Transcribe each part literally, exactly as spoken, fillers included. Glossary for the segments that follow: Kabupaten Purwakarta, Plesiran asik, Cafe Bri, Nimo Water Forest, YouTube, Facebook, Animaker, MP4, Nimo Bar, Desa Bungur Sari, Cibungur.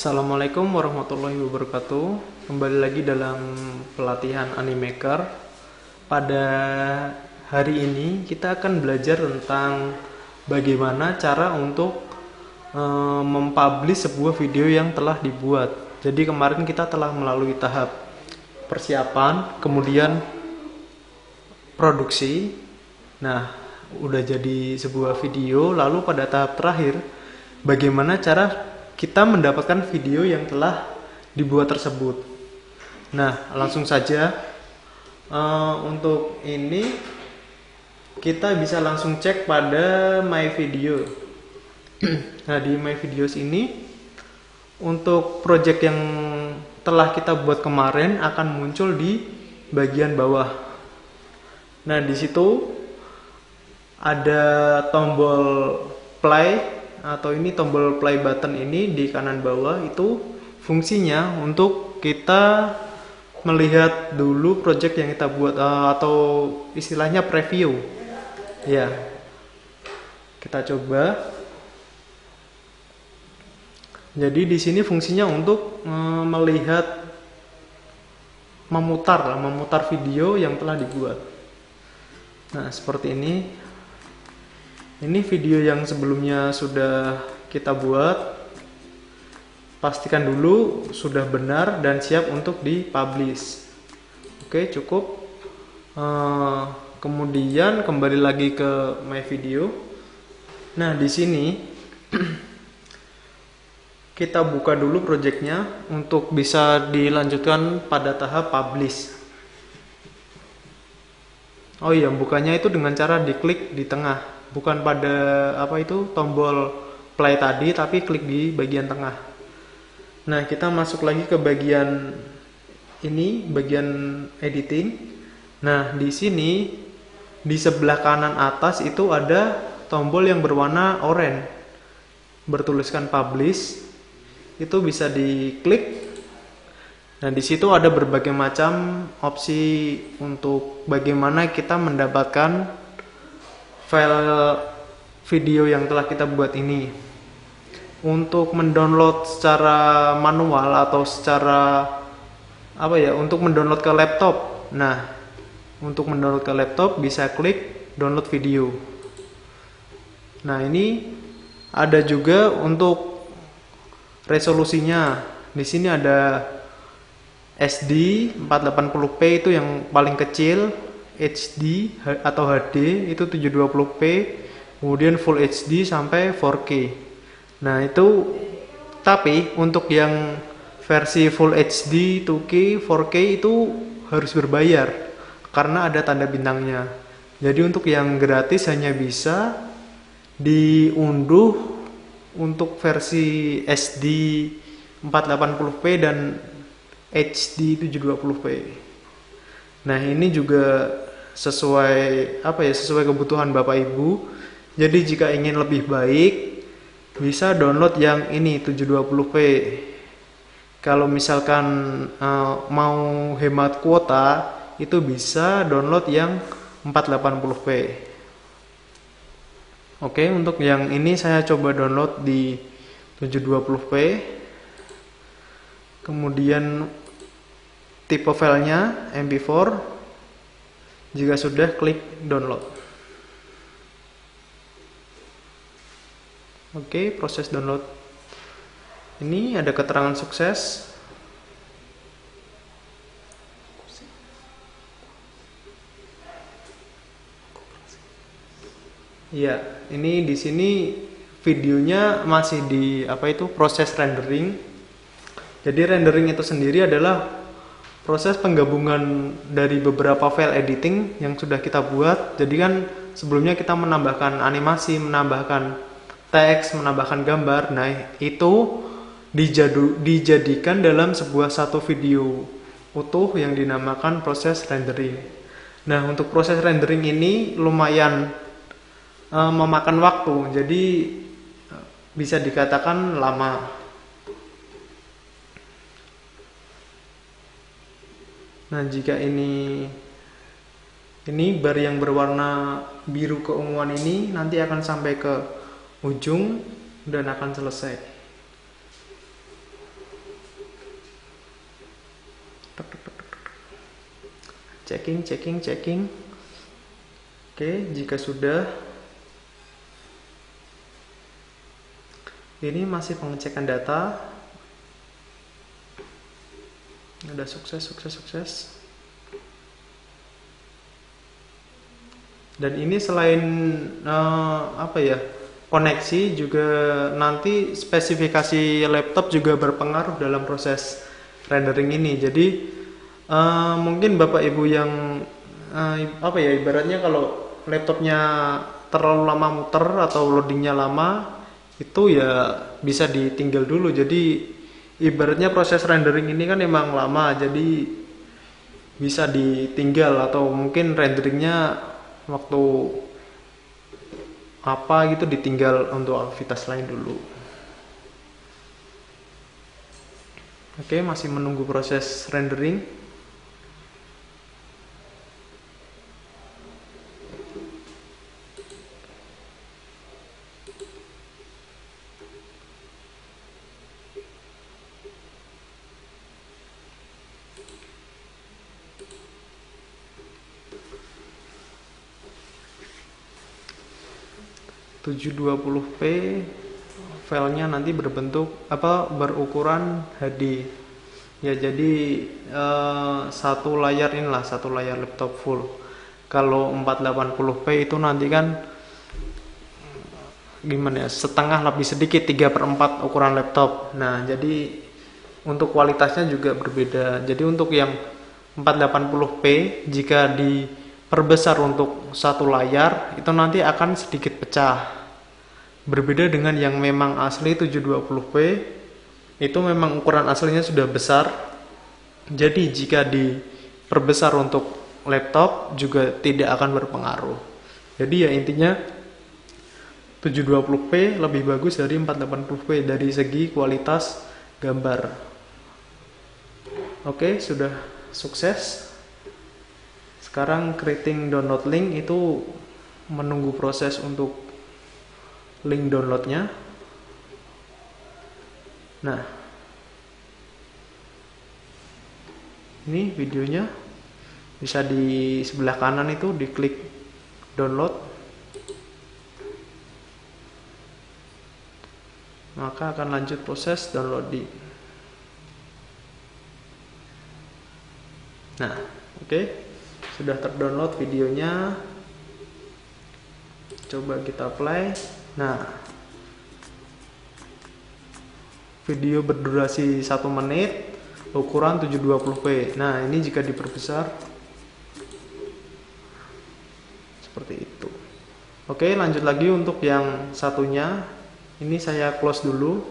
Assalamualaikum warahmatullahi wabarakatuh. Kembali lagi dalam pelatihan Animaker. Pada hari ini kita akan belajar tentang bagaimana cara untuk e, mempublish sebuah video yang telah dibuat. Jadi kemarin kita telah melalui tahap persiapan, kemudian produksi. Nah, udah jadi sebuah video, lalu pada tahap terakhir bagaimana cara kita mendapatkan video yang telah dibuat tersebut. Nah, langsung saja uh, untuk ini kita bisa langsung cek pada My Video. Nah, di My Videos ini untuk project yang telah kita buat kemarin akan muncul di bagian bawah. Nah, di situ ada tombol play, atau ini tombol play button ini di kanan bawah. Itu fungsinya untuk kita melihat dulu project yang kita buat, atau istilahnya preview ya. Kita coba. Jadi di sini fungsinya untuk melihat, memutar lah, memutar video yang telah dibuat. Nah, seperti ini. Ini video yang sebelumnya sudah kita buat. Pastikan dulu sudah benar dan siap untuk dipublish. Oke, cukup. Uh, kemudian kembali lagi ke My Video. Nah, di sini kita buka dulu projectnya untuk bisa dilanjutkan pada tahap publish. Oh iya, bukanya itu dengan cara diklik di tengah. Bukan pada apa itu tombol play tadi, tapi klik di bagian tengah. Nah, kita masuk lagi ke bagian ini, bagian editing. Nah, di sini di sebelah kanan atas itu ada tombol yang berwarna oranye bertuliskan publish. Itu bisa diklik. Nah, di situ ada berbagai macam opsi untuk bagaimana kita mendapatkan file video yang telah kita buat ini. Untuk mendownload secara manual atau secara apa ya, untuk mendownload ke laptop. Nah, untuk mendownload ke laptop bisa klik download video. Nah, ini ada juga untuk resolusinya. Di sini ada S D empat ratus delapan puluh p itu yang paling kecil, H D atau H D itu tujuh ratus dua puluh p, kemudian Full H D sampai empat K. Nah, itu tapi untuk yang versi Full H D, dua K, empat K itu harus berbayar karena ada tanda bintangnya. Jadi untuk yang gratis hanya bisa diunduh untuk versi S D empat ratus delapan puluh p dan H D tujuh ratus dua puluh p. Nah, ini juga sesuai apa ya, sesuai kebutuhan Bapak Ibu. Jadi jika ingin lebih baik bisa download yang ini tujuh ratus dua puluh p. Kalau misalkan uh, mau hemat kuota itu bisa download yang empat ratus delapan puluh p. Oke, untuk yang ini saya coba download di tujuh ratus dua puluh p. Kemudian tipe filenya M P empat. Jika sudah, klik download. Oke, proses download. Ini ada keterangan sukses. Ya, ini di sini videonya masih di apa itu proses rendering. Jadi rendering itu sendiri adalah proses penggabungan dari beberapa file editing yang sudah kita buat. Jadi kan sebelumnya kita menambahkan animasi, menambahkan teks, menambahkan gambar. Nah, itu dijadu, dijadikan dalam sebuah satu video utuh yang dinamakan proses rendering. Nah, untuk proses rendering ini lumayan e, memakan waktu. Jadi bisa dikatakan lama. Nah, jika ini ini bar yang berwarna biru keunguan ini nanti akan sampai ke ujung dan akan selesai. Checking, checking, checking. Oke, jika sudah, ini masih pengecekan data. Ada sukses, sukses, sukses. Dan ini selain uh, apa ya, koneksi juga nanti spesifikasi laptop juga berpengaruh dalam proses rendering ini. Jadi uh, mungkin bapak ibu yang uh, apa ya, ibaratnya kalau laptopnya terlalu lama muter atau loadingnya lama, itu ya bisa ditinggal dulu. Jadi ibaratnya proses rendering ini kan emang lama, jadi bisa ditinggal atau mungkin renderingnya waktu apa gitu ditinggal untuk aktivitas lain dulu. Oke, masih menunggu proses rendering. tujuh dua puluh p, filenya nanti berbentuk apa, berukuran H D ya. Jadi eh, satu layar inilah, satu layar laptop full. Kalau empat delapan puluh p itu nanti kan gimana ya, setengah lebih sedikit, tiga per empat ukuran laptop. Nah, jadi untuk kualitasnya juga berbeda. Jadi untuk yang empat delapan puluh p jika di perbesar untuk satu layar, itu nanti akan sedikit pecah. Berbeda dengan yang memang asli tujuh dua puluh p, itu memang ukuran aslinya sudah besar. Jadi jika diperbesar untuk laptop juga tidak akan berpengaruh. Jadi ya intinya tujuh dua puluh p lebih bagus dari empat delapan puluh p dari segi kualitas gambar. Oke, sudah sukses. Sekarang creating download link itu menunggu proses untuk link downloadnya. Nah, ini videonya bisa di sebelah kanan itu diklik download, maka akan lanjut proses downloading. Nah, oke. Okay. Sudah terdownload videonya, coba kita play. Nah, video berdurasi satu menit, ukuran tujuh dua puluh p. Nah, ini jika diperbesar seperti itu. Oke, lanjut lagi untuk yang satunya. Ini saya close dulu.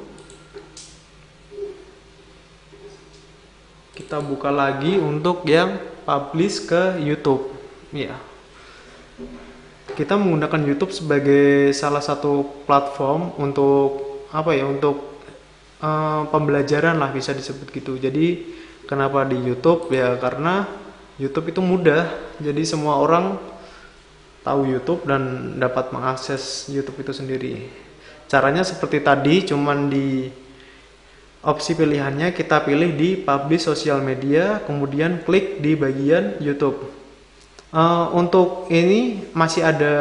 Kita buka lagi untuk yang publish ke YouTube. Ya, kita menggunakan YouTube sebagai salah satu platform untuk apa ya, untuk uh, pembelajaran lah, bisa disebut gitu. Jadi kenapa di YouTube ya, karena YouTube itu mudah, jadi semua orang tahu YouTube dan dapat mengakses YouTube itu sendiri. Caranya seperti tadi, cuman di opsi pilihannya kita pilih di publish sosial media, kemudian klik di bagian YouTube. Uh, untuk ini masih ada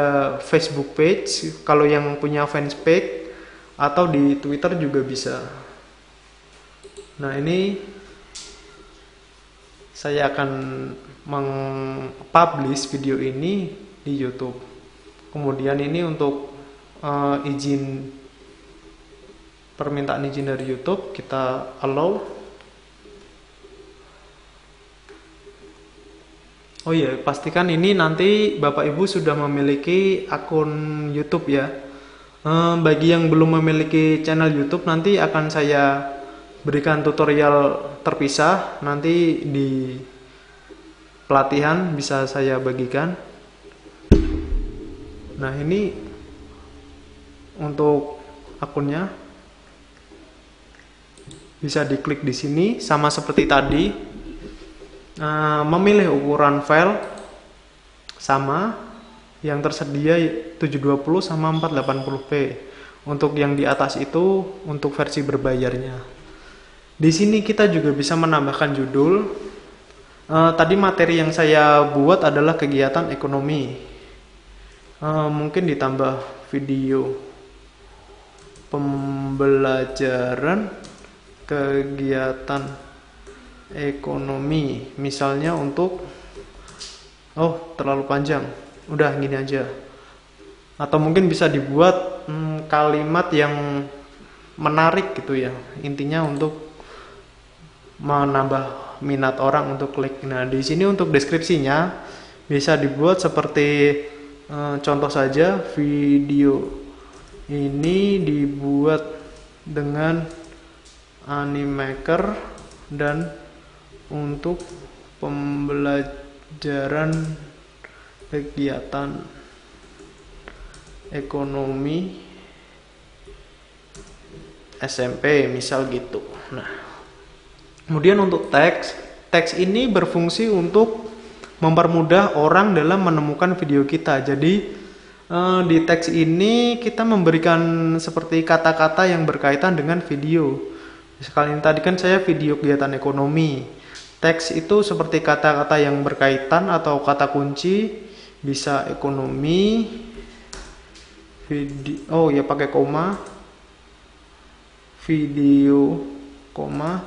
Facebook page, kalau yang punya fanpage, atau di Twitter juga bisa. Nah, ini saya akan meng-publish video ini di YouTube. Kemudian ini untuk uh, izin, permintaan izin dari YouTube, kita allow. Oh iya, pastikan ini nanti bapak ibu sudah memiliki akun YouTube ya. Ehm, bagi yang belum memiliki channel YouTube, nanti akan saya berikan tutorial terpisah, nanti di pelatihan bisa saya bagikan. Nah, ini untuk akunnya. Bisa diklik di sini, sama seperti tadi. Uh, memilih ukuran file sama yang tersedia tujuh dua puluh sama empat delapan puluh p. Untuk yang di atas itu untuk versi berbayarnya. Di sini kita juga bisa menambahkan judul. Uh, tadi materi yang saya buat adalah kegiatan ekonomi. Uh, mungkin ditambah video pembelajaran kegiatan ekonomi. Misalnya untuk, oh terlalu panjang, udah gini aja. Atau mungkin bisa dibuat hmm, kalimat yang menarik gitu ya. Intinya untuk menambah minat orang untuk klik. Nah, di sini untuk deskripsinya bisa dibuat seperti e, contoh saja, video ini dibuat dengan Animaker dan untuk pembelajaran kegiatan ekonomi S M P misal gitu. Nah, kemudian untuk teks, teks ini berfungsi untuk mempermudah orang dalam menemukan video kita. Jadi di teks ini kita memberikan seperti kata-kata yang berkaitan dengan video. Sekalian tadi kan saya video kegiatan ekonomi. Teks itu seperti kata-kata yang berkaitan atau kata kunci, bisa ekonomi, video, oh ya pakai koma, video, koma,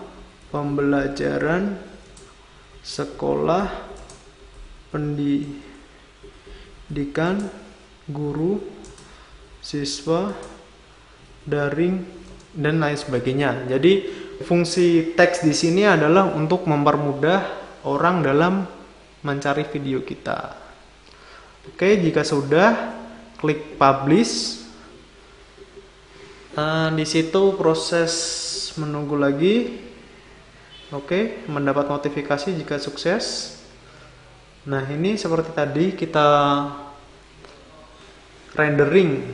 pembelajaran, sekolah, pendidikan, guru, siswa, daring, dan lain sebagainya. Jadi fungsi teks di sini adalah untuk mempermudah orang dalam mencari video kita. Oke, jika sudah, klik publish. Nah, di situ proses menunggu lagi. Oke, mendapat notifikasi jika sukses. Nah, ini seperti tadi kita rendering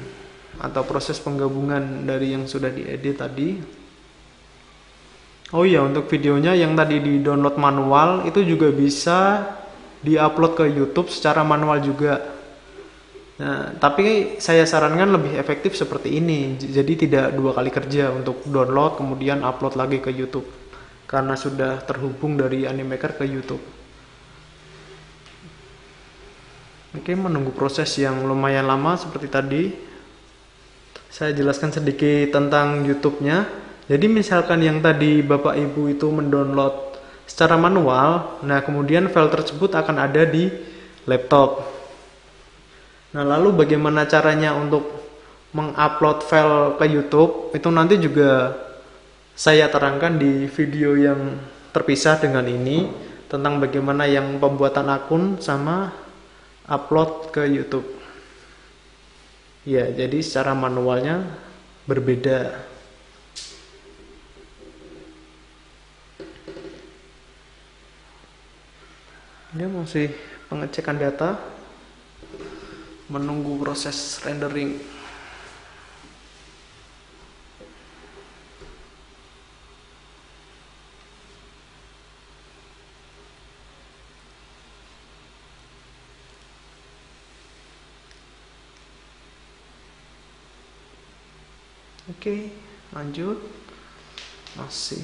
atau proses penggabungan dari yang sudah diedit tadi. Oh iya, untuk videonya yang tadi di-download manual itu juga bisa di-upload ke YouTube secara manual juga. Nah, tapi saya sarankan lebih efektif seperti ini. Jadi tidak dua kali kerja untuk download kemudian upload lagi ke YouTube, karena sudah terhubung dari Animaker ke YouTube. Oke, menunggu proses yang lumayan lama seperti tadi. Saya jelaskan sedikit tentang YouTube-nya. Jadi misalkan yang tadi Bapak Ibu itu mendownload secara manual, nah kemudian file tersebut akan ada di laptop. Nah, lalu bagaimana caranya untuk mengupload file ke YouTube? Itu nanti juga saya terangkan di video yang terpisah dengan ini, tentang bagaimana yang pembuatan akun sama upload ke YouTube. Ya, jadi secara manualnya berbeda. Ini masih pengecekan data, menunggu proses rendering. Oke, lanjut. Masih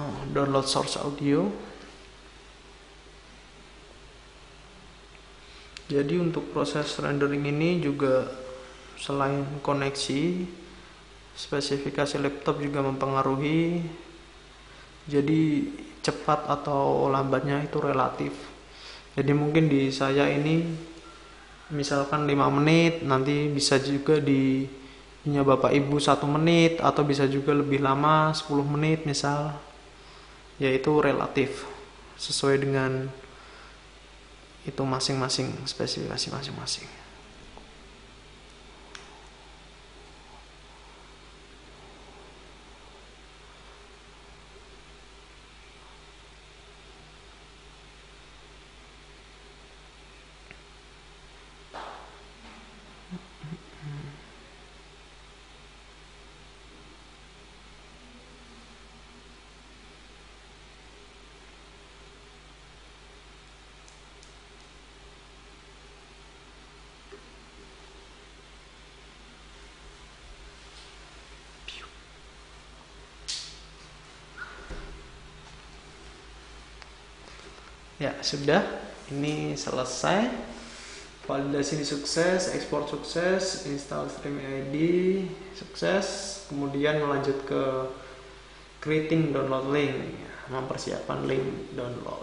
oh, download source audio. Jadi untuk proses rendering ini juga selain koneksi, spesifikasi laptop juga mempengaruhi. Jadi cepat atau lambatnya itu relatif. Jadi mungkin di saya ini misalkan lima menit, nanti bisa juga di punya Bapak Ibu satu menit, atau bisa juga lebih lama sepuluh menit misal. Yaitu relatif sesuai dengan itu masing-masing, spesifikasi masing-masing. Ya, sudah. Ini selesai. Validasi ini sukses, ekspor sukses, install stream I D sukses. Kemudian lanjut ke creating download link, mempersiapkan link download.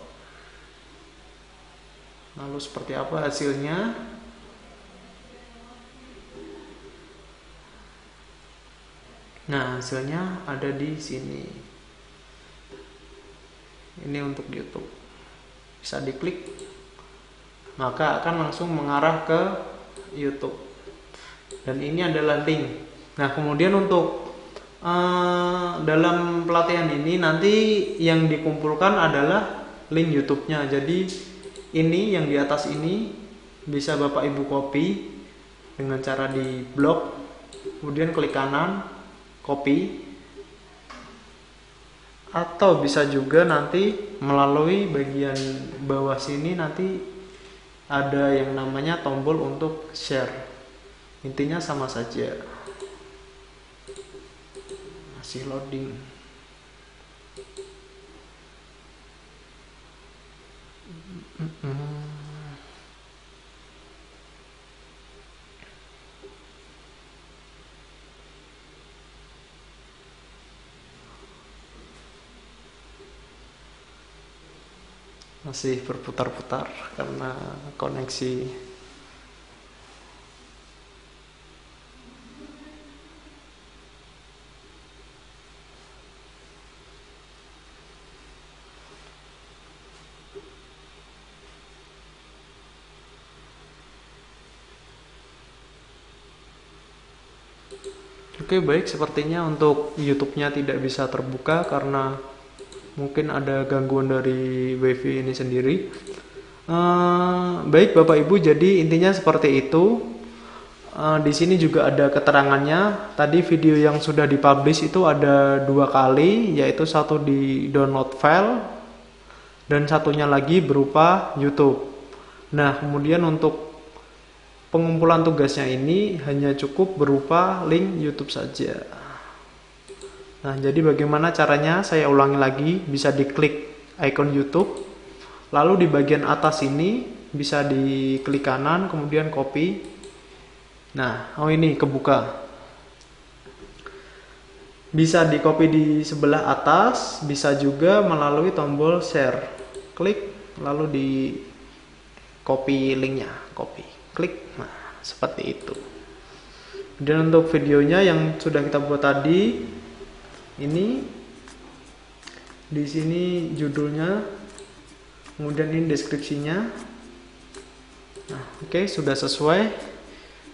Lalu seperti apa hasilnya? Nah, hasilnya ada di sini. Ini untuk YouTube. Bisa diklik, maka akan langsung mengarah ke YouTube. Dan ini adalah link. Nah, kemudian untuk uh, dalam pelatihan ini nanti yang dikumpulkan adalah link YouTube-nya. Jadi ini yang di atas ini bisa Bapak Ibu copy dengan cara di blok, kemudian klik kanan, copy, atau bisa juga nanti melalui bagian bawah sini nanti ada yang namanya tombol untuk share. Intinya sama saja. Masih loading. Mm-mm. Masih berputar-putar karena koneksi. Oke, baik, sepertinya untuk YouTube-nya tidak bisa terbuka karena mungkin ada gangguan dari wifi ini sendiri. Uh, baik Bapak Ibu, jadi intinya seperti itu. Uh, di sini juga ada keterangannya. Tadi video yang sudah dipublish itu ada dua kali, yaitu satu di download file dan satunya lagi berupa YouTube. Nah, kemudian untuk pengumpulan tugasnya ini hanya cukup berupa link YouTube saja. Nah, jadi bagaimana caranya? Saya ulangi lagi, bisa diklik ikon YouTube, lalu di bagian atas ini bisa diklik kanan, kemudian copy. Nah, oh ini kebuka. Bisa di copy di sebelah atas, bisa juga melalui tombol share. Klik, lalu di copy linknya, copy, klik, nah seperti itu. Dan untuk videonya yang sudah kita buat tadi, ini di sini judulnya, kemudian ini deskripsinya. Nah, oke, sudah sesuai.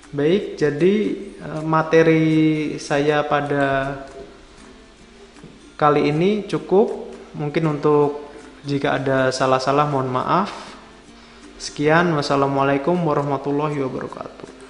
Baik, jadi materi saya pada kali ini cukup. Mungkin untuk jika ada salah-salah mohon maaf. Sekian, wassalamualaikum warahmatullahi wabarakatuh.